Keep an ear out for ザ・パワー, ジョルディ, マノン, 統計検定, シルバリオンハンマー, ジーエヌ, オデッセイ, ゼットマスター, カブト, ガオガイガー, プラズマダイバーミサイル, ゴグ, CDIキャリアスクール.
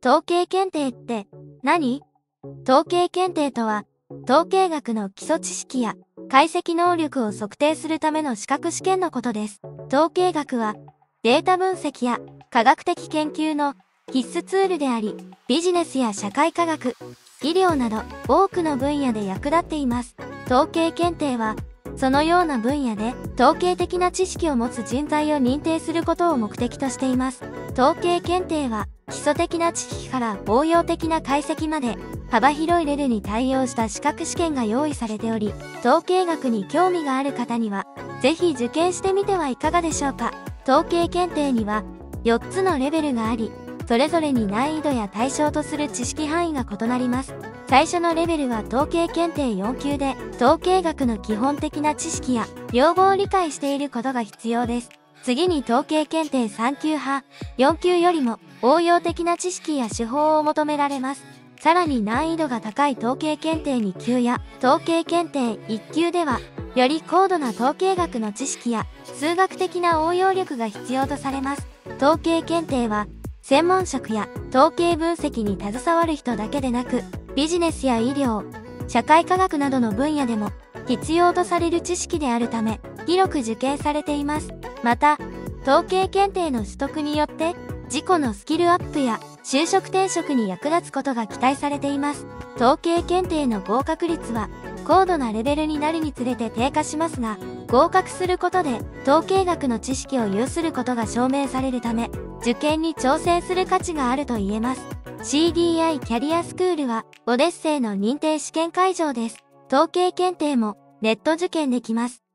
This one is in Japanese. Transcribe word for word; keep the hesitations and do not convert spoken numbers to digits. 統計検定って何？統計検定とは、統計学の基礎知識や解析能力を測定するための資格試験のことです。統計学は、データ分析や科学的研究の必須ツールであり、ビジネスや社会科学、医療など多くの分野で役立っています。統計検定は、そのような分野で統計的な知識を持つ人材を認定することを目的としています。統計検定は、基礎的な知識から応用的な解析まで幅広いレベルに対応した資格試験が用意されており、統計学に興味がある方にはぜひ受験してみてはいかがでしょうか。統計検定にはよっつのレベルがあり、それぞれに難易度や対象とする知識範囲が異なります。最初のレベルは統計検定よんきゅうで、統計学の基本的な知識や用語を理解していることが必要です。次に統計検定さんきゅうはよんきゅうよりも応用的な知識や手法を求められます。さらに難易度が高い統計検定に級や統計検定いっ級では、より高度な統計学の知識や数学的な応用力が必要とされます。統計検定は、専門職や統計分析に携わる人だけでなく、ビジネスや医療、社会科学などの分野でも必要とされる知識であるため、広く受験されています。また、統計検定の取得によって、自己のスキルアップや就職転職に役立つことが期待されています。統計検定の合格率は高度なレベルになるにつれて低下しますが、合格することで統計学の知識を有することが証明されるため、受験に挑戦する価値があると言えます。シーディーアイ キャリアスクールはオデッセイの認定試験会場です。統計検定もネット受験できます。